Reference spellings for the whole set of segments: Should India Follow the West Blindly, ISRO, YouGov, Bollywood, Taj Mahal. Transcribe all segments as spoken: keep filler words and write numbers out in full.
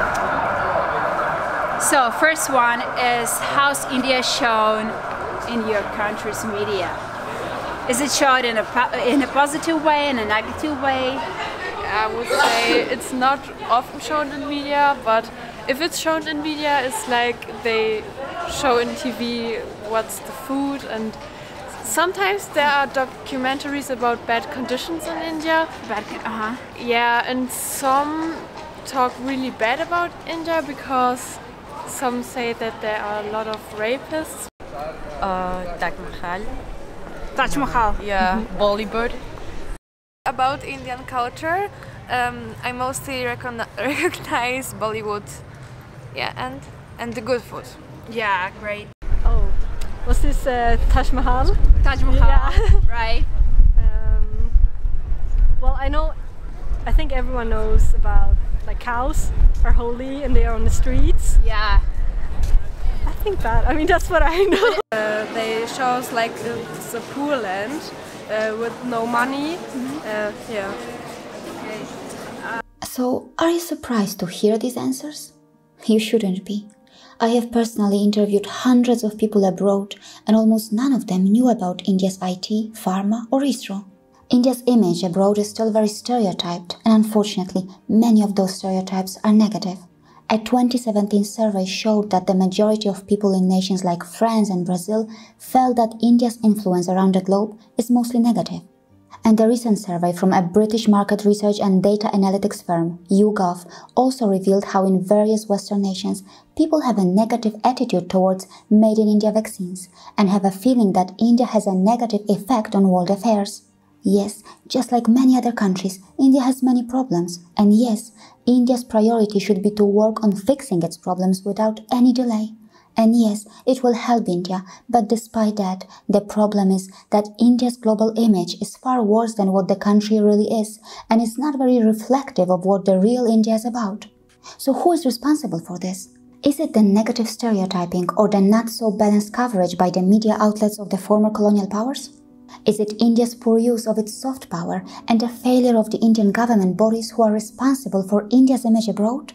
So first one is, how's India shown in your country's media? Is it shown in a, in a positive way, in a negative way? I would say it's not often shown in media, but if it's shown in media, it's like they show in T V what's the food, and sometimes there are documentaries about bad conditions in India. Bad, uh-huh. Yeah, and some talk really bad about India because some say that there are a lot of rapists. Uh, Taj Mahal. Taj Mahal. Yeah, mm-hmm. Bollywood. About Indian culture, um, I mostly recogn recognize Bollywood. Yeah, and and the good food. Yeah, great. Oh, was this uh, Taj Mahal? Taj Mahal, yeah. Right. Um, well, I know. I think everyone knows about. Like cows are holy and they are on the streets. Yeah. I think that, I mean, that's what I know. Uh, they show us like it's a poor land uh, with no money. Mm-hmm. uh, yeah. Okay. Uh, so, are you surprised to hear these answers? You shouldn't be. I have personally interviewed hundreds of people abroad and almost none of them knew about India's I T, pharma or ISRO. India's image abroad is still very stereotyped, and unfortunately, many of those stereotypes are negative. A twenty seventeen survey showed that the majority of people in nations like France and Brazil felt that India's influence around the globe is mostly negative. And a recent survey from a British market research and data analytics firm, YouGov, also revealed how in various Western nations, people have a negative attitude towards Made in India vaccines and have a feeling that India has a negative effect on world affairs. Yes, just like many other countries, India has many problems. And yes, India's priority should be to work on fixing its problems without any delay. And yes, it will help India, but despite that, the problem is that India's global image is far worse than what the country really is, and it's not very reflective of what the real India is about. So who is responsible for this? Is it the negative stereotyping or the not-so-balanced coverage by the media outlets of the former colonial powers? Is it India's poor use of its soft power and the failure of the Indian government bodies who are responsible for India's image abroad?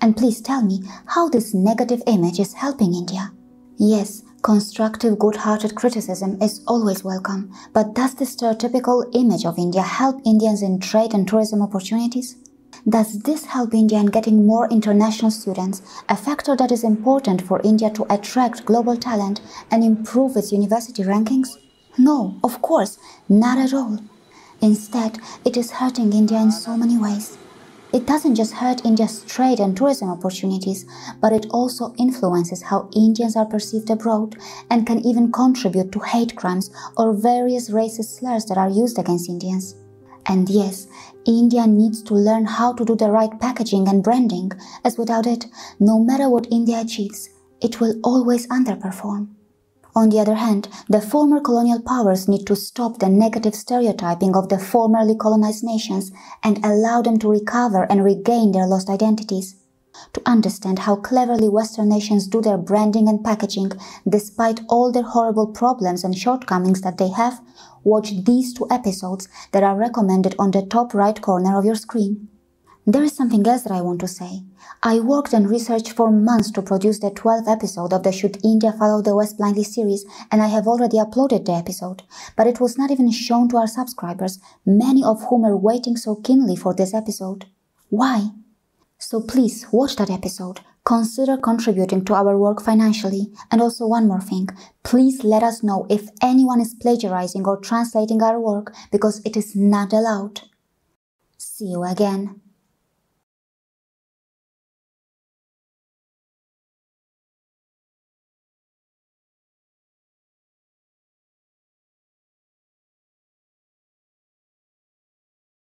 And please tell me how this negative image is helping India. Yes, constructive, good-hearted criticism is always welcome, but does the stereotypical image of India help Indians in trade and tourism opportunities? Does this help India in getting more international students, a factor that is important for India to attract global talent and improve its university rankings? No, of course, not at all. Instead, it is hurting India in so many ways. It doesn't just hurt India's trade and tourism opportunities, but it also influences how Indians are perceived abroad and can even contribute to hate crimes or various racist slurs that are used against Indians. And yes, India needs to learn how to do the right packaging and branding, as without it, no matter what India achieves, it will always underperform. On the other hand, the former colonial powers need to stop the negative stereotyping of the formerly colonized nations and allow them to recover and regain their lost identities. To understand how cleverly Western nations do their branding and packaging, despite all their horrible problems and shortcomings that they have, watch these two episodes that are recommended on the top right corner of your screen. There is something else that I want to say. I worked and researched for months to produce the twelfth episode of the Should India Follow the West Blindly series, and I have already uploaded the episode, but it was not even shown to our subscribers, many of whom are waiting so keenly for this episode. Why? So please watch that episode, consider contributing to our work financially, and also one more thing, please let us know if anyone is plagiarizing or translating our work, because it is not allowed. See you again.